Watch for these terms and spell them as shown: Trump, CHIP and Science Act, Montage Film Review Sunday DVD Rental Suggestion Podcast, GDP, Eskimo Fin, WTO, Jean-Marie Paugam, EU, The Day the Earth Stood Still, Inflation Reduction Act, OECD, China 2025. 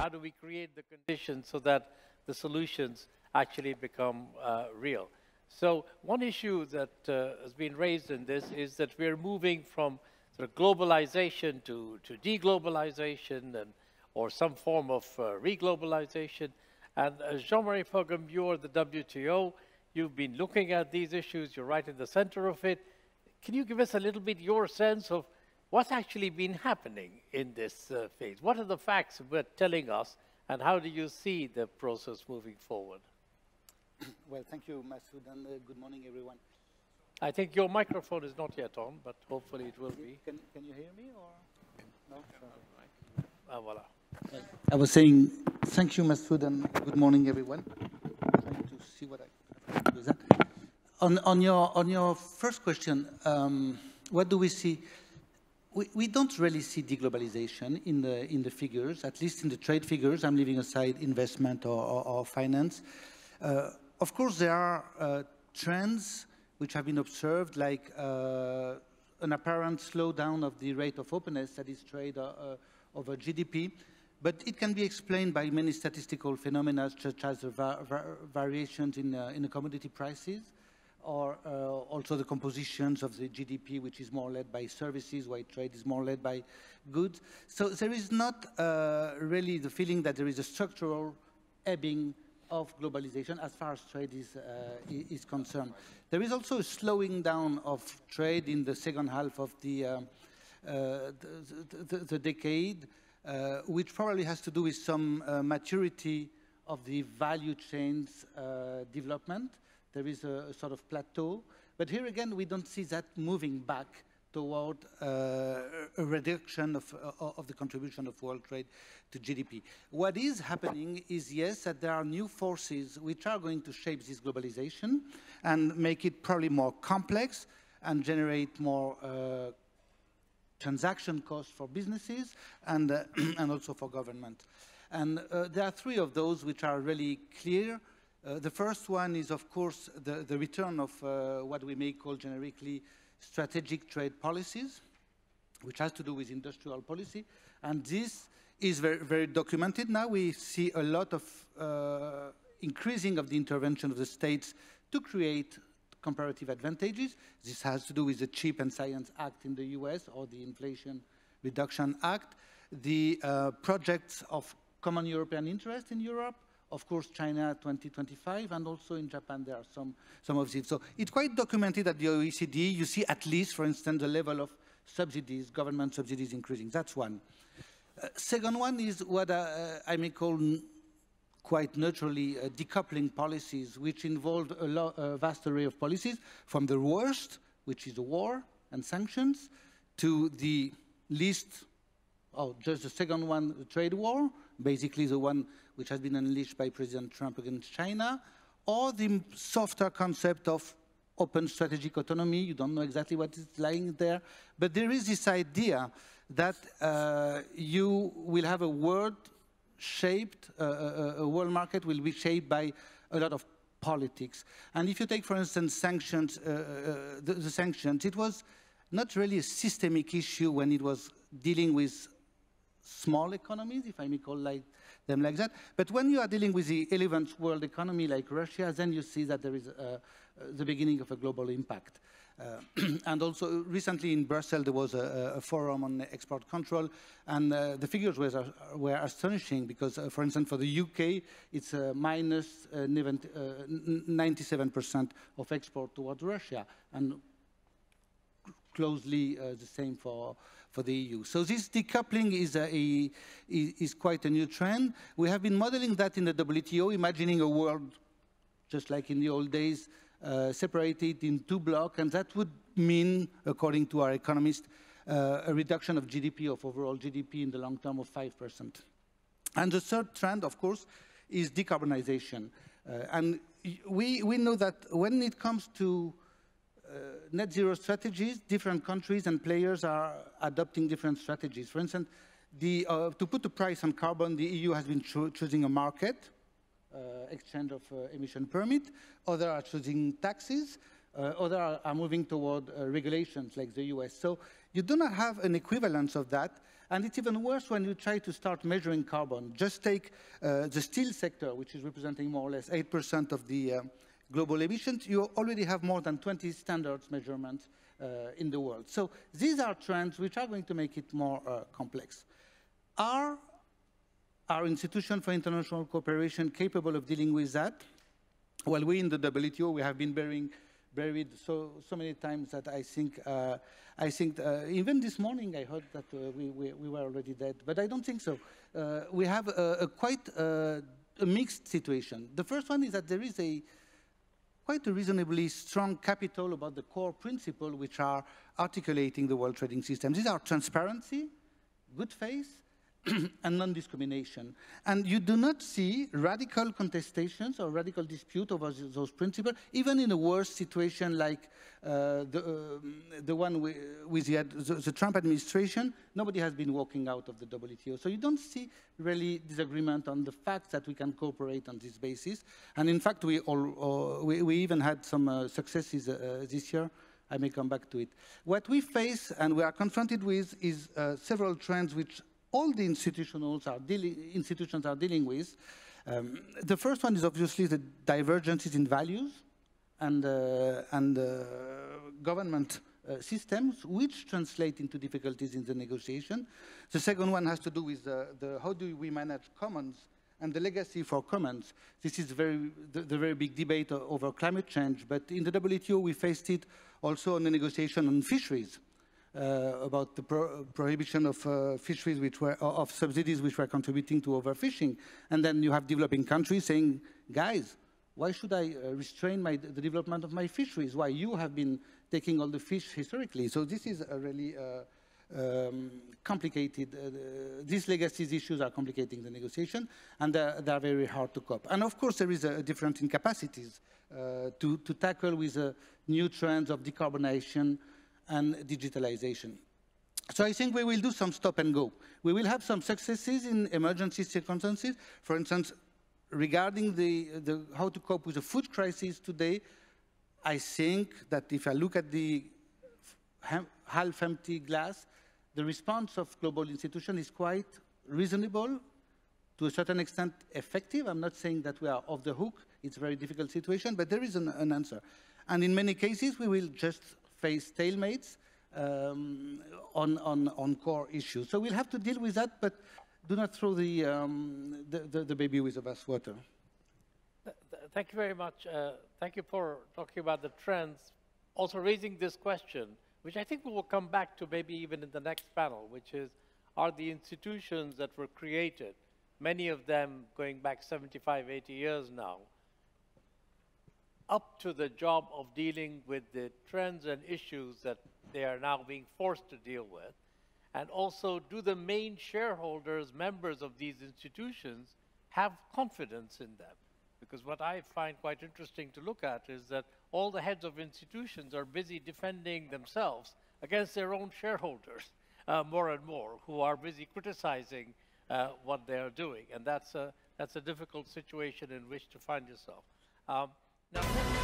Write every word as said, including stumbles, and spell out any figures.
How do we create the conditions so that the solutions actually become uh, real? So one issue that uh, has been raised in this is that we're moving from sort of globalization to, to de-globalization and, or some form of uh, re-globalization. And uh, Jean-Marie Paugam, you're the W T O. You've been looking at these issues. You're right in the center of it. Can you give us a little bit your sense of what's actually been happening in this uh, phase? What are the facts we're telling us, and how do you see the process moving forward? Well, thank you, Masood, and uh, good morning, everyone. I think your microphone is not yet on, but hopefully it will be. Can, can you hear me, or no? Sorry. Ah, voila. I was saying, thank you, Masood, and good morning, everyone. I'm trying to see what I can do that. On, on, your, on your first question, um, what do we see? We, we don't really see deglobalization in the, in the figures, at least in the trade figures. I'm leaving aside investment or, or, or finance. Uh, of course, there are uh, trends which have been observed, like uh, an apparent slowdown of the rate of openness, that is trade uh, uh, over G D P. But it can be explained by many statistical phenomena, such as the va va variations in, uh, in the commodity prices, or uh, also the compositions of the G D P, which is more led by services, while trade is more led by goods. So there is not uh, really the feeling that there is a structural ebbing of globalization as far as trade is, uh, is concerned. There is also a slowing down of trade in the second half of the, um, uh, the, the, the decade, uh, which probably has to do with some uh, maturity of the value chains uh, development. There is a, a sort of plateau. But here again, we don't see that moving back toward uh, a reduction of, uh, of the contribution of world trade to G D P. What is happening is, yes, that there are new forces which are going to shape this globalization and make it probably more complex and generate more uh, transaction costs for businesses and, uh, and also for government. And uh, there are three of those which are really clear. Uh, the first one is, of course, the, the return of uh, what we may call generically strategic trade policies, which has to do with industrial policy. And this is very, very documented. Now we see a lot of uh, increasing of the intervention of the states to create comparative advantages. This has to do with the CHIP and Science Act in the U S, or the Inflation Reduction Act, the uh, projects of common European interest in Europe, of course, China twenty twenty-five, and also in Japan there are some, some of these. So it's quite documented at the O E C D. You see at least, for instance, the level of subsidies, government subsidies increasing. That's one. Uh, second one is what uh, I may call quite naturally uh, decoupling policies, which involve a, a vast array of policies, from the worst, which is war and sanctions, to the least, oh, just the second one, the trade war, basically the one which has been unleashed by President Trump against China, or the softer concept of open strategic autonomy. You don't know exactly what is lying there, but there is this idea that uh, you will have a world shaped, uh, a world market will be shaped by a lot of politics. And if you take, for instance, sanctions, uh, uh, the, the sanctions, it was not really a systemic issue when it was dealing with small economies, if I may call like them like that. But when you are dealing with the eleventh world economy like Russia, then you see that there is uh, the beginning of a global impact. Uh, and also recently in Brussels, there was a, a forum on export control, and uh, the figures were, were astonishing because, uh, for instance, for the U K, it's uh, minus uh, ninety-seven percent of export towards Russia, and closely uh, the same for for the E U. So this decoupling is, a, a, is quite a new trend. We have been modeling that in the W T O, imagining a world, just like in the old days, uh, separated in two blocks, and that would mean, according to our economists, uh, a reduction of G D P, of overall G D P in the long term of five percent. And the third trend, of course, is decarbonization. Uh, and we, we know that when it comes to Uh, net zero strategies, different countries and players are adopting different strategies. For instance, the, uh, to put a price on carbon, the E U has been cho choosing a market, uh, exchange of uh, emission permit. Others are choosing taxes. Uh, Others are, are moving toward uh, regulations like the U S. So you do not have an equivalence of that. And it's even worse when you try to start measuring carbon. Just take uh, the steel sector, which is representing more or less eight percent of the uh, global emissions. You already have more than twenty standards measurements uh, in the world. So these are trends which are going to make it more uh, complex. Are our institution for international cooperation capable of dealing with that? Well, we in the W T O, we have been bearing buried so, so many times that I think, uh, I think uh, even this morning I heard that uh, we, we, we were already dead, but I don't think so. Uh, we have a, a quite uh, a mixed situation. The first one is that there is a quite a reasonably strong capital about the core principles which are articulating the world trading system. These are transparency, good faith, and non-discrimination. And you do not see radical contestations or radical dispute over those principles, even in a worse situation like uh, the, uh, the one with, with the, the, the Trump administration. Nobody has been walking out of the W T O. So you don't see really disagreement on the fact that we can cooperate on this basis. And in fact, we, all, uh, we, we even had some uh, successes uh, this year. I may come back to it. What we face and we are confronted with is uh, several trends which all the institutions are dealing, institutions are dealing with. Um, the first one is obviously the divergences in values and, uh, and uh, government uh, systems, which translate into difficulties in the negotiation. The second one has to do with uh, the how do we manage commons and the legacy for commons. This is very, the, the very big debate over climate change, but in the W T O we faced it also on the negotiation on fisheries. Uh, about the pro prohibition of uh, fisheries, which were of subsidies, which were contributing to overfishing, and then you have developing countries saying, "Guys, why should I uh, restrain my, the development of my fisheries? Why you have been taking all the fish historically?" So this is a really uh, um, complicated. Uh, these legacies issues are complicating the negotiation, and uh, they are very hard to cope. And of course, there is a difference in capacities uh, to to tackle with uh, new trends of decarbonization and digitalization. So I think we will do some stop and go. We will have some successes in emergency circumstances. For instance, regarding the, the how to cope with the food crisis today, I think that if I look at the half-empty glass, the response of global institutions is quite reasonable, to a certain extent effective. I'm not saying that we are off the hook. It's a very difficult situation, but there is an, an answer. And in many cases, we will just face stalemates um, on, on, on core issues. So we'll have to deal with that, but do not throw the, um, the, the, the baby with the bathwater. Thank you very much. Uh, thank you for talking about the trends, also raising this question, which I think we will come back to maybe even in the next panel, which is, are the institutions that were created, many of them going back seventy-five, eighty years now, up to the job of dealing with the trends and issues that they are now being forced to deal with? And also, do the main shareholders, members of these institutions, have confidence in them? Because what I find quite interesting to look at is that all the heads of institutions are busy defending themselves against their own shareholders, uh, more and more, who are busy criticizing uh, what they are doing. And that's a, that's a difficult situation in which to find yourself. Um, Now,